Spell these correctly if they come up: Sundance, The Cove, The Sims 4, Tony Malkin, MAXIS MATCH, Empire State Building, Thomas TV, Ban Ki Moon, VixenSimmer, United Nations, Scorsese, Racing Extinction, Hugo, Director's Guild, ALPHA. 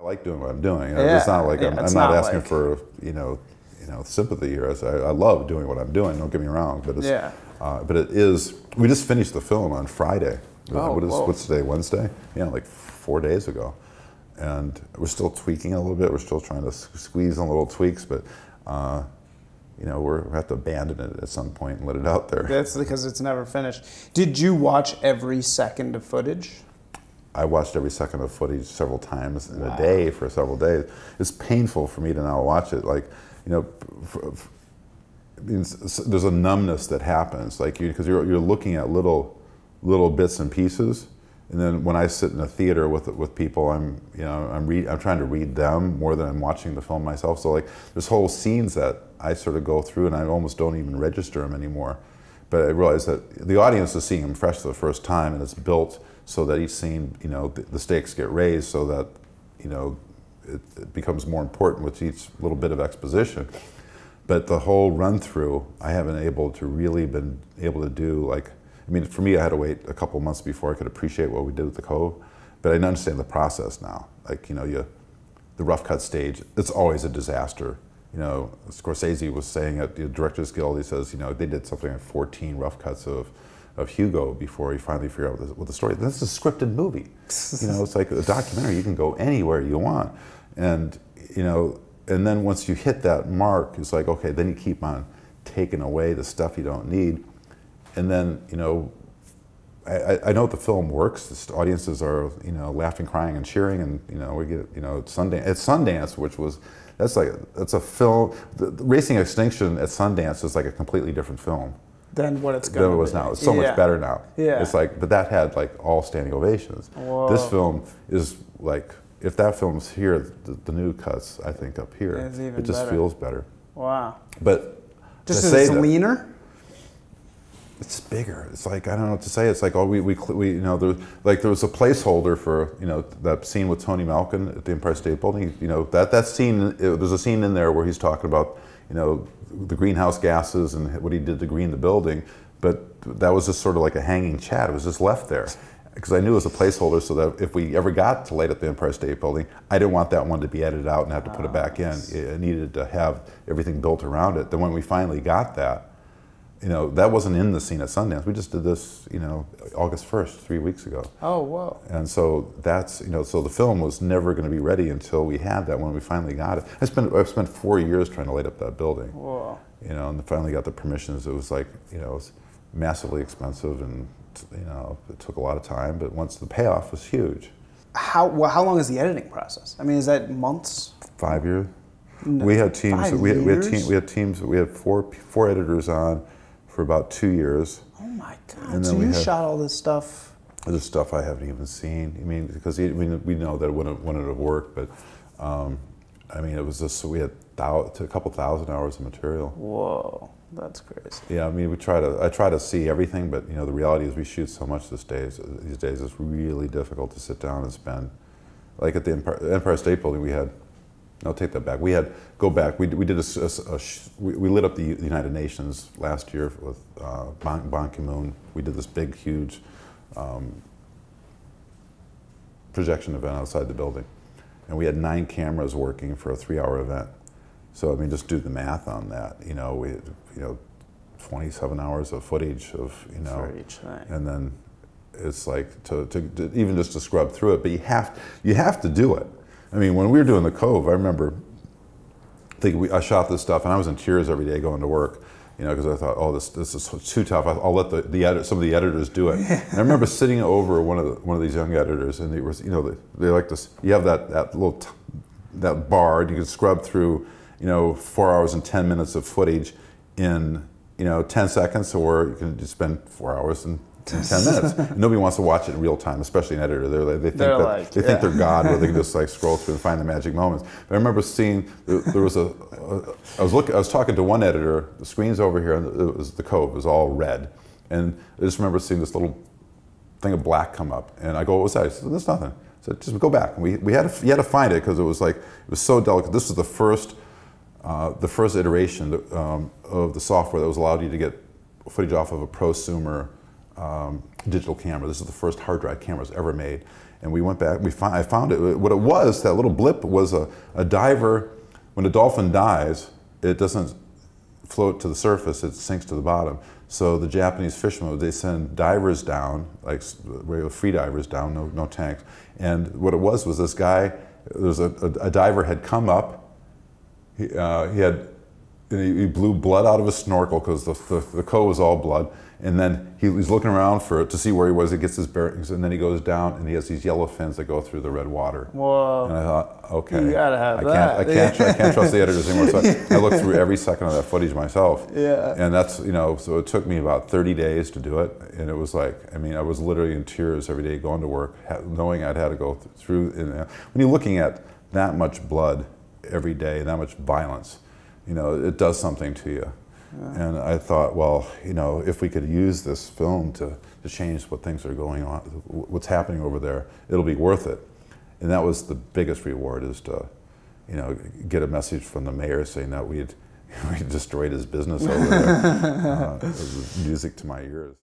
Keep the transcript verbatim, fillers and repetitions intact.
I like doing what I'm doing. You know, yeah. It's not like yeah, I'm, I'm not, not asking like... for you know, you know, sympathy here. I, I love doing what I'm doing. Don't get me wrong, but it's, yeah. uh, but it is. We just finished the film on Friday. Oh, what is whoa. what's today? Wednesday? Yeah, like four days ago, and we're still tweaking a little bit. We're still trying to squeeze in little tweaks, but uh, you know, we're, we have to abandon it at some point and let it out there. That's because it's never finished. Did you watch every second of footage? I watched every second of footage several times in wow. a day for several days. It's painful for me to now watch it. Like, you know, for, for, there's a numbness that happens. Like, you because you're you're looking at little little bits and pieces. And then when I sit in a theater with with people, I'm you know I'm read I'm trying to read them more than I'm watching the film myself. So like, there's whole scenes that I sort of go through and I almost don't even register them anymore. But I realize that the audience is seeing them fresh for the first time, and it's built so that each scene, you know, the, the stakes get raised so that, you know, it, it becomes more important with each little bit of exposition. But the whole run through, I haven't able to really been able to do, like, I mean, for me, I had to wait a couple months before I could appreciate what we did with The Cove, but I understand the process now. Like, you know, you, the rough cut stage, it's always a disaster. You know, Scorsese was saying at the Director's Guild, he says, you know, they did something like fourteen rough cuts of, of Hugo before he finally figured out what the, what the story is. This is a scripted movie. You know, it's like a documentary. You can go anywhere you want. And, you know, and then once you hit that mark, it's like, okay, then you keep on taking away the stuff you don't need. And then, you know, I, I know the film works. The audiences are, you know, laughing, crying, and cheering, and, you know, we get, you know, at Sundance, at Sundance which was, that's like, that's a film, the, the Racing Extinction at Sundance is like a completely different film. Than what it's going to be. Than it was now. It's so yeah. much better now. Yeah. It's like, but that had like all standing ovations. Whoa. This film is like, if that film's here, the, the new cuts, I think, up here. It's even it just better. feels better. Wow. But just as it's leaner? It's bigger. It's like, I don't know what to say. It's like, oh, we, we, we you know, there, like there was a placeholder for, you know, that scene with Tony Malkin at the Empire State Building. You know, that, that scene, it, there's a scene in there where he's talking about, you know, the greenhouse gases and what he did to green the building, but that was just sort of like a hanging chat. It was just left there because I knew it was a placeholder so that if we ever got to late at the Empire State Building, I didn't want that one to be edited out and have to put oh, it back nice. in. It needed to have everything built around it. Then when we finally got that, you know, that wasn't in the scene at Sundance. We just did this, you know, August first, three weeks ago. Oh, whoa. And so that's, you know, so the film was never going to be ready until we had that when we finally got it. I spent, I've spent four years trying to light up that building. Whoa. You know, and finally got the permissions. It was like, you know, it was massively expensive and, you know, it took a lot of time. But once the payoff was huge. How, well, how long is the editing process? I mean, is that months? Five years. No, we had teams, we had, we had team, we had teams, we had four, four editors on for about two years. Oh my God! And so you had, shot all this stuff. This stuff I haven't even seen. I mean, because I mean, we know that it wouldn't wouldn't have worked, but um, I mean, it was just we had thou a couple thousand hours of material. Whoa, that's crazy. Yeah, I mean, we try to I try to see everything, but you know, the reality is we shoot so much these days. These days, it's really difficult to sit down and spend. Like at the Empire, Empire State Building, we had. I'll take that back. We had go back. We we did a, a, a we, we lit up the United Nations last year with uh, Ban, Ban Ki Moon. We did this big, huge um, projection event outside the building, and we had nine cameras working for a three-hour event. So I mean, just do the math on that. You know, we you know, twenty-seven hours of footage of you know, for each night. And then it's like to, to, to even just to scrub through it. But you have you have to do it. I mean, when we were doing The Cove, I remember thinking we, I shot this stuff, and I was in tears every day going to work, you know, because I thought, oh, this this is too tough. I'll let the, the edit, some of the editors do it. Yeah. And I remember sitting over one of the, one of these young editors, and they were, you know, they, they like this. You have that that little t that bar, and you can scrub through, you know, four hours and ten minutes of footage in you know ten seconds, or you can just spend four hours and. In ten minutes. Nobody wants to watch it in real time, especially an editor. They're like, they think they're, that, like, they yeah. think they're God, where they can just like scroll through and find the magic moments. But I remember seeing there, there was a, a I was looking, I was talking to one editor. The screen's over here, and it was The Cove. It was all red, and I just remember seeing this little thing of black come up, and I go, "What was that?" I said, "That's nothing." I said, "Just go back." And we we had to, you had to find it because it was like it was so delicate. This was the first uh, the first iteration that, um, of the software that was allowed you to get footage off of a prosumer. um, digital camera. This is the first hard drive cameras ever made. And we went back, we found, I found it, what it was, that little blip was a, a diver. When a dolphin dies, it doesn't float to the surface, it sinks to the bottom. So the Japanese fishermen, they send divers down, like free divers down, no, no tanks. And what it was was this guy, there's a, a, a diver had come up, he, uh, he had, and he blew blood out of his snorkel because the, the, the cove was all blood. And then he, he's looking around for it to see where he was. He gets his bearings, and then he goes down, and he has these yellow fins that go through the red water. Whoa! And I thought, okay, you gotta have I that. Can't, I can't, I can't trust the editors anymore. So I, I looked through every second of that footage myself. Yeah. And that's, you know, so it took me about thirty days to do it, and it was like, I mean, I was literally in tears every day going to work, knowing I'd had to go through. And when you're looking at that much blood every day, that much violence, you know, it does something to you. Yeah. And I thought, well, you know, if we could use this film to, to change what things are going on, what's happening over there, it'll be worth it. And that was the biggest reward, is to, you know, get a message from the mayor saying that we'd, we'd destroyed his business over there. Uh, it was music to my ears.